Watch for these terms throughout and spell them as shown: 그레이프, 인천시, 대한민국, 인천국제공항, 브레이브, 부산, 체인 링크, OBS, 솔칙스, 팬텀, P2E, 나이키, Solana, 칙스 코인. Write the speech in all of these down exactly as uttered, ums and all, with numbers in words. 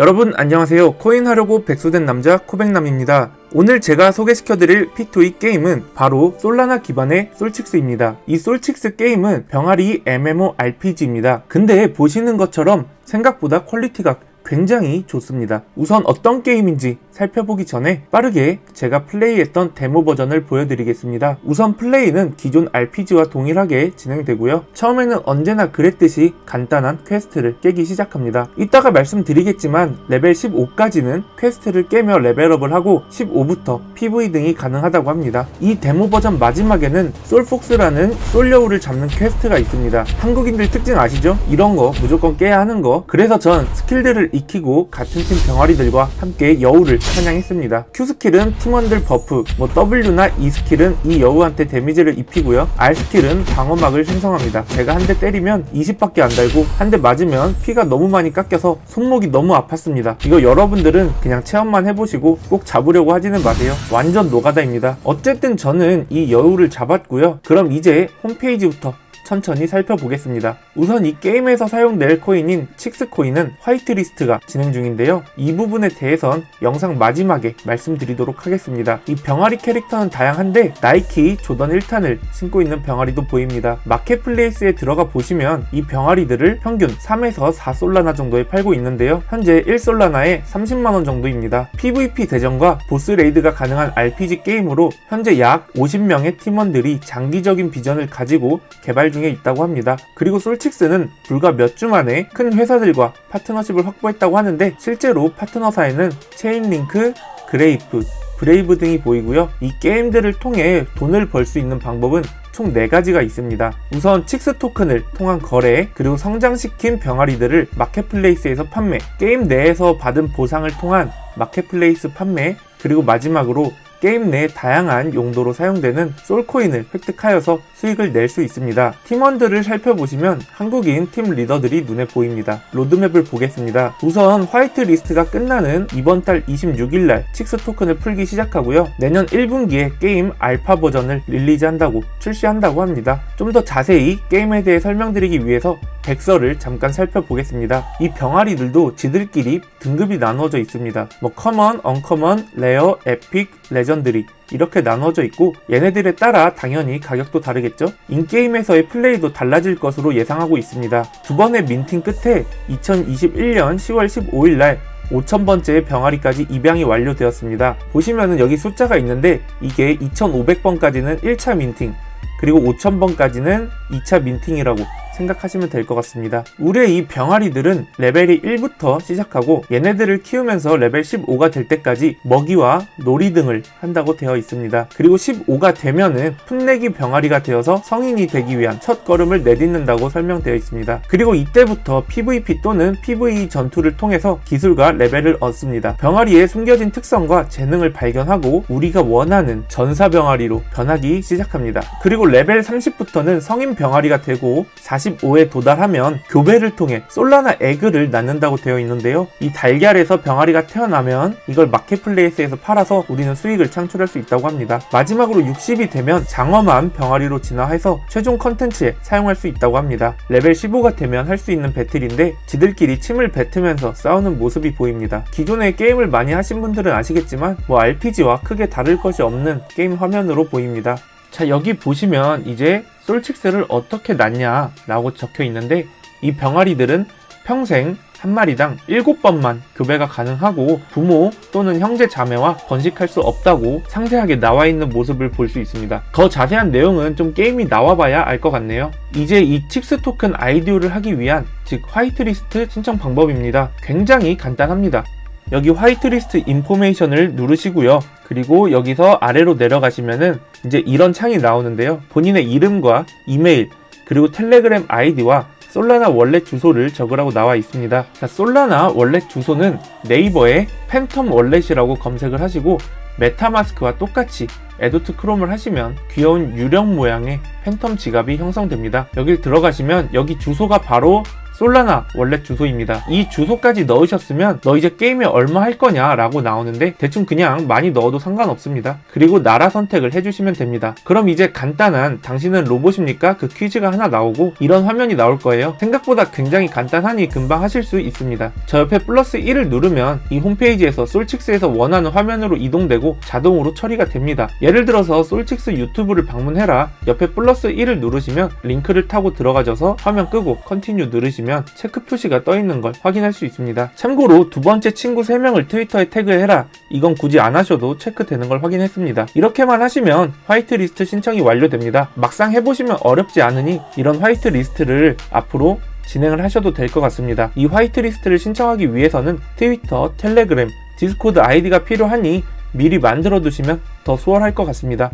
여러분 안녕하세요. 코인하려고 백수된 남자 코백남입니다. 오늘 제가 소개시켜드릴 피 투 이 게임은 바로 솔라나 기반의 솔칙스입니다. 이 솔칙스 게임은 병아리 엠 엠 오 알 피 지입니다. 근데 보시는 것처럼 생각보다 퀄리티가 굉장히 좋습니다. 우선 어떤 게임인지 살펴보기 전에 빠르게 제가 플레이했던 데모 버전을 보여드리겠습니다. 우선 플레이는 기존 알 피 지와 동일하게 진행되고요. 처음에는 언제나 그랬듯이 간단한 퀘스트를 깨기 시작합니다. 이따가 말씀드리겠지만 레벨 십오까지는 퀘스트를 깨며 레벨업을 하고 십오부터 피 브이 등이 가능하다고 합니다. 이 데모 버전 마지막에는 솔폭스라는 솔여우를 잡는 퀘스트가 있습니다. 한국인들 특징 아시죠? 이런 거 무조건 깨야 하는 거. 그래서 전 스킬들을 익히고 같은 팀 병아리들과 함께 여우를 사냥했습니다. Q 스킬은 팀원들 버프, 뭐 W나 E 스킬은 이 여우한테 데미지를 입히고요. R 스킬은 방어막을 생성합니다. 제가 한 대 때리면 이십밖에 안 달고 한 대 맞으면 피가 너무 많이 깎여서 손목이 너무 아팠습니다. 이거 여러분들은 그냥 체험만 해보시고 꼭 잡으려고 하지는 마세요. 완전 노가다입니다. 어쨌든 저는 이 여우를 잡았고요. 그럼 이제 홈페이지부터 천천히 살펴보겠습니다. 우선 이 게임에서 사용될 코인인 칙스 코인은 화이트리스트가 진행 중인데요. 이 부분에 대해선 영상 마지막에 말씀드리도록 하겠습니다. 이 병아리 캐릭터는 다양한데 나이키 조던 일 탄을 신고 있는 병아리도 보입니다. 마켓플레이스에 들어가 보시면 이 병아리들을 평균 삼에서 사 솔라나 정도에 팔고 있는데요. 현재 일 솔라나에 삼십만원 정도입니다. 피 브이 피 대전과 보스 레이드가 가능한 알 피 지 게임으로 현재 약 오십명의 팀원들이 장기적인 비전을 가지고 개발 중 있다고 합니다. 그리고 솔칙스는 불과 몇 주 만에 큰 회사들과 파트너십을 확보했다고 하는데 실제로 파트너사에는 체인 링크, 그레이프, 브레이브 등이 보이고요. 이 게임들을 통해 돈을 벌 수 있는 방법은 총 네가지가 있습니다. 우선 칙스 토큰을 통한 거래, 그리고 성장시킨 병아리들을 마켓플레이스에서 판매, 게임 내에서 받은 보상을 통한 마켓플레이스 판매, 그리고 마지막으로 게임 내 다양한 용도로 사용되는 솔코인을 획득하여서 수익을 낼 수 있습니다. 팀원들을 살펴보시면 한국인 팀 리더들이 눈에 보입니다. 로드맵을 보겠습니다. 우선 화이트 리스트가 끝나는 이번 달 이십육일날 칙스 토큰을 풀기 시작하고요. 내년 일분기에 게임 알파 버전을 릴리즈한다고 출시한다고 합니다. 좀 더 자세히 게임에 대해 설명드리기 위해서 백서를 잠깐 살펴보겠습니다. 이 병아리들도 지들끼리 등급이 나눠져 있습니다. 뭐 커먼, 언커먼, 레어, 에픽, 레전드리 이렇게 나눠져 있고 얘네들에 따라 당연히 가격도 다르겠죠? 인게임에서의 플레이도 달라질 것으로 예상하고 있습니다. 두 번의 민팅 끝에 이천이십일년 시월 십오일날 오천번째의 병아리까지 입양이 완료되었습니다. 보시면은 여기 숫자가 있는데 이게 이천오백번까지는 일차 민팅, 그리고 오천번까지는 이차 민팅이라고 생각하시면 될 것 같습니다. 우리의 이 병아리들은 레벨이 일부터 시작하고 얘네들을 키우면서 레벨 십오가 될 때까지 먹이와 놀이 등을 한다고 되어 있습니다. 그리고 십오가 되면은 풋내기 병아리가 되어서 성인이 되기 위한 첫 걸음을 내딛는다고 설명되어 있습니다. 그리고 이때부터 피 브이 피 또는 피 브이 이 전투를 통해서 기술과 레벨을 얻습니다. 병아리의 숨겨진 특성과 재능을 발견하고 우리가 원하는 전사 병아리로 변하기 시작합니다. 그리고 레벨 삼십부터는 성인 병아리가 되고 사십오에 도달하면 교배를 통해 솔라나 에그를 낳는다고 되어 있는데요. 이 달걀에서 병아리가 태어나면 이걸 마켓플레이스에서 팔아서 우리는 수익을 창출할 수 있다고 합니다. 마지막으로 육십이 되면 장엄한 병아리로 진화해서 최종 컨텐츠에 사용할 수 있다고 합니다. 레벨 십오가 되면 할 수 있는 배틀인데 지들끼리 침을 뱉으면서 싸우는 모습이 보입니다. 기존에 게임을 많이 하신 분들은 아시겠지만 뭐 알 피 지와 크게 다를 것이 없는 게임 화면으로 보입니다. 자, 여기 보시면 이제 솔칙스를 어떻게 낳냐 라고 적혀 있는데 이 병아리들은 평생 한 마리당 일곱번만 교배가 가능하고 부모 또는 형제 자매와 번식할 수 없다고 상세하게 나와 있는 모습을 볼 수 있습니다. 더 자세한 내용은 좀 게임이 나와봐야 알 것 같네요. 이제 이 칙스 토큰 아이디오를 하기 위한 즉 화이트리스트 신청 방법입니다. 굉장히 간단합니다. 여기 화이트리스트 인포메이션을 누르시고요. 그리고 여기서 아래로 내려가시면은 이제 이런 창이 나오는데요. 본인의 이름과 이메일, 그리고 텔레그램 아이디와 솔라나 월렛 주소를 적으라고 나와 있습니다. 자, 솔라나 월렛 주소는 네이버에 팬텀 월렛이라고 검색을 하시고 메타마스크와 똑같이 에도트 크롬을 하시면 귀여운 유령 모양의 팬텀 지갑이 형성됩니다. 여길 들어가시면 여기 주소가 바로 솔라나 원래 주소입니다. 이 주소까지 넣으셨으면 너 이제 게임에 얼마 할 거냐 라고 나오는데 대충 그냥 많이 넣어도 상관없습니다. 그리고 나라 선택을 해주시면 됩니다. 그럼 이제 간단한 당신은 로봇입니까? 그 퀴즈가 하나 나오고 이런 화면이 나올 거예요. 생각보다 굉장히 간단하니 금방 하실 수 있습니다. 저 옆에 플러스 일을 누르면 이 홈페이지에서 솔칙스에서 원하는 화면으로 이동되고 자동으로 처리가 됩니다. 예를 들어서 솔칙스 유튜브를 방문해라 옆에 플러스 일을 누르시면 링크를 타고 들어가셔서 화면 끄고 컨티뉴 누르시면 체크 표시가 떠 있는 걸 확인할 수 있습니다. 참고로 두 번째 친구 세 명을 트위터에 태그해라 이건 굳이 안 하셔도 체크되는 걸 확인했습니다. 이렇게만 하시면 화이트리스트 신청이 완료됩니다. 막상 해보시면 어렵지 않으니 이런 화이트리스트를 앞으로 진행을 하셔도 될 것 같습니다. 이 화이트리스트를 신청하기 위해서는 트위터, 텔레그램, 디스코드 아이디가 필요하니 미리 만들어 두시면 더 수월할 것 같습니다.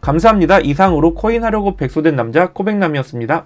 감사합니다. 이상으로 코인하려고 백수된 남자 코백남이었습니다.